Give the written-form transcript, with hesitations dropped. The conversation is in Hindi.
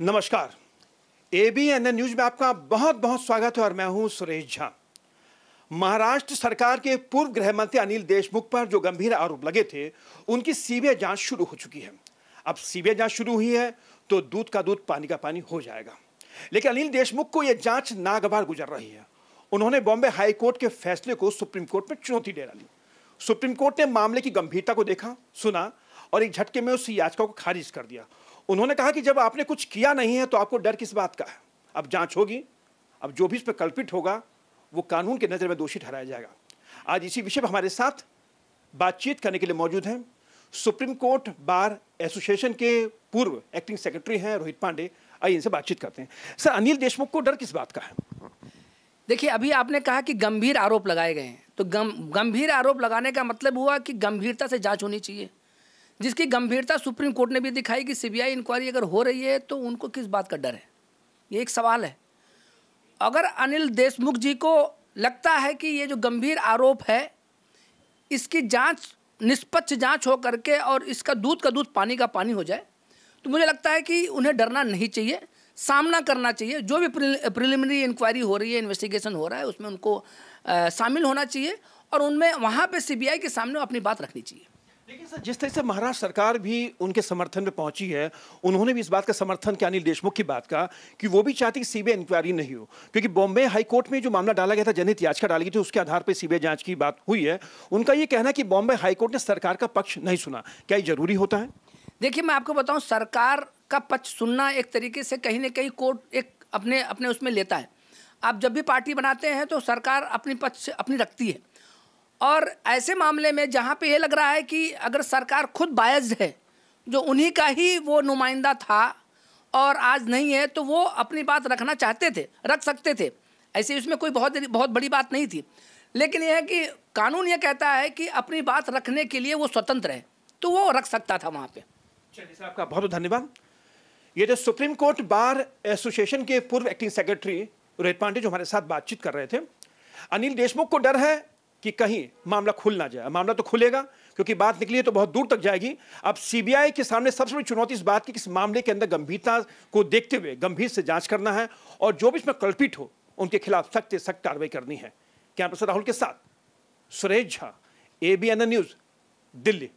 नमस्कार, एबीएन न्यूज में आपका बहुत बहुत स्वागत है और मैं हूं सुरेश झा। महाराष्ट्र सरकार के पूर्व गृह मंत्री अनिल देशमुख पर जो गंभीर आरोप लगे थे उनकी सीबीआई जांच शुरू हो चुकी है। अब सीबीआई जांच शुरू हुई है तो दूध का दूध पानी का पानी हो जाएगा, लेकिन अनिल देशमुख को यह जांच नागवार गुजर रही है। उन्होंने बॉम्बे हाईकोर्ट के फैसले को सुप्रीम कोर्ट में चुनौती दे डाली। सुप्रीम कोर्ट ने मामले की गंभीरता को देखा, सुना और एक झटके में उस याचिका को खारिज कर दिया। उन्होंने कहा कि जब आपने कुछ किया नहीं है तो आपको डर किस बात का है। अब जांच होगी, अब जो भी इस पर कल्पित होगा वो कानून की नज़र में दोषी ठहराया जाएगा। आज इसी विषय पर हमारे साथ बातचीत करने के लिए मौजूद हैं सुप्रीम कोर्ट बार एसोसिएशन के पूर्व एक्टिंग सेक्रेटरी हैं रोहित पांडे। आइए इनसे बातचीत करते हैं। सर, अनिल देशमुख को डर किस बात का है? देखिए, अभी आपने कहा कि गंभीर आरोप लगाए गए हैं, तो गंभीर आरोप लगाने का मतलब हुआ कि गंभीरता से जाँच होनी चाहिए, जिसकी गंभीरता सुप्रीम कोर्ट ने भी दिखाई कि सीबीआई इंक्वायरी अगर हो रही है तो उनको किस बात का डर है, ये एक सवाल है। अगर अनिल देशमुख जी को लगता है कि ये जो गंभीर आरोप है इसकी जांच निष्पक्ष जांच हो करके और इसका दूध का दूध पानी का पानी हो जाए, तो मुझे लगता है कि उन्हें डरना नहीं चाहिए, सामना करना चाहिए। जो भी प्रिलिमिनरी इंक्वायरी हो रही है, इन्वेस्टिगेशन हो रहा है, उसमें उनको शामिल होना चाहिए और उनमें वहाँ पर सीबीआई के सामने अपनी बात रखनी चाहिए। लेकिन सर, जिस तरह से महाराष्ट्र सरकार भी उनके समर्थन में पहुंची है, उन्होंने भी इस बात का समर्थन किया, अनिल देशमुख की बात का, कि वो भी चाहती कि सीबीआई इंक्वायरी नहीं हो, क्योंकि बॉम्बे हाईकोर्ट में जो मामला डाला गया था, जनहित याचिका डाली गई थी, उसके आधार पर सीबीआई जांच की बात हुई है। उनका ये कहना है कि बॉम्बे हाईकोर्ट ने सरकार का पक्ष नहीं सुना, क्या ये जरूरी होता है? देखिए, मैं आपको बताऊँ, सरकार का पक्ष सुनना एक तरीके से कहीं ना कहीं कोर्ट एक अपने अपने उसमें लेता है। आप जब भी पार्टी बनाते हैं तो सरकार अपनी पक्ष अपनी रखती है, और ऐसे मामले में जहाँ पे ये लग रहा है कि अगर सरकार खुद बायस्ड है, जो उन्हीं का ही वो नुमाइंदा था और आज नहीं है, तो वो अपनी बात रखना चाहते थे, रख सकते थे। ऐसे इसमें कोई बहुत बड़ी बात नहीं थी, लेकिन यह है कि कानून ये कहता है कि अपनी बात रखने के लिए वो स्वतंत्र है, तो वो रख सकता था वहाँ पे। चलिए सर, आपका बहुत बहुत धन्यवाद। ये जो सुप्रीम कोर्ट बार एसोसिएशन के पूर्व एक्टिंग सेक्रेटरी रोहित पांडे जो हमारे साथ बातचीत कर रहे थे। अनिल देशमुख को डर है कि कहीं मामला खुल ना जाए। मामला तो खुलेगा, क्योंकि बात निकली है तो बहुत दूर तक जाएगी। अब सीबीआई के सामने सबसे बड़ी चुनौती इस बात की कि इस मामले के अंदर गंभीरता को देखते हुए गंभीर से जांच करना है और जो भी इसमें कल्पित हो उनके खिलाफ सख्त से सख्त कार्रवाई करनी है। क्या प्रशांत राहुल के साथ सुरेश झा, एबीएन न्यूज, दिल्ली।